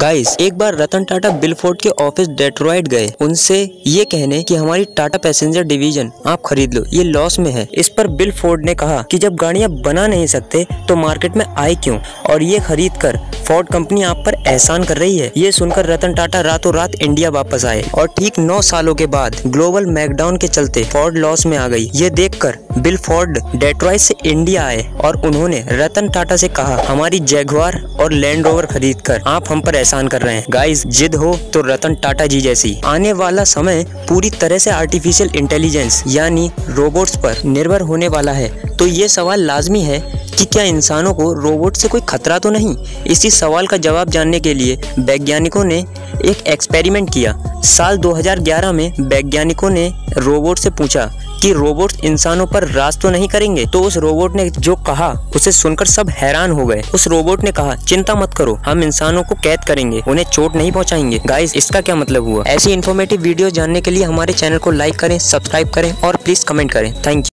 Guys, एक बार Ratan Tata Bill Ford के ऑफिस डेट्रॉइट गए, उनसे ये कहने कि हमारी टाटा पैसेंजर डिवीजन आप खरीद लो, ये लॉस में है। इस पर बिल फोर्ड ने कहा कि जब गाड़ियां बना नहीं सकते तो मार्केट में आए क्यों, और ये खरीद कर फोर्ड कंपनी आप पर एहसान कर रही है। ये सुनकर रतन टाटा रातों रात इंडिया वापस आए और ठीक 9 सालों के बाद ग्लोबल मैकडाउन के चलते फोर्ड लॉस में आ गई। ये देखकर बिल फोर्ड डेट्रॉइट से इंडिया आए और उन्होंने रतन टाटा से कहा हमारी जैगुआर और लैंड रोवर खरीद कर आप हम पर एहसान कर रहे हैं। गाइस, जिद हो तो रतन टाटा जी जैसी। आने वाला समय पूरी तरह से आर्टिफिशियल इंटेलिजेंस यानी रोबोट्स पर निर्भर होने वाला है, तो ये सवाल लाजमी है कि क्या इंसानों को रोबोट से कोई खतरा तो नहीं। इसी सवाल का जवाब जानने के लिए वैज्ञानिकों ने एक एक्सपेरिमेंट किया। साल 2011 में वैज्ञानिकों ने रोबोट से पूछा कि रोबोट इंसानों पर राज तो नहीं करेंगे, तो उस रोबोट ने जो कहा उसे सुनकर सब हैरान हो गए। उस रोबोट ने कहा चिंता मत करो, हम इंसानों को कैद करेंगे, उन्हें चोट नहीं पहुंचाएंगे। गाइस, इसका क्या मतलब हुआ? ऐसी इन्फॉर्मेटिव वीडियो जानने के लिए हमारे चैनल को लाइक करें, सब्सक्राइब करें और प्लीज कमेंट करें। Thank you.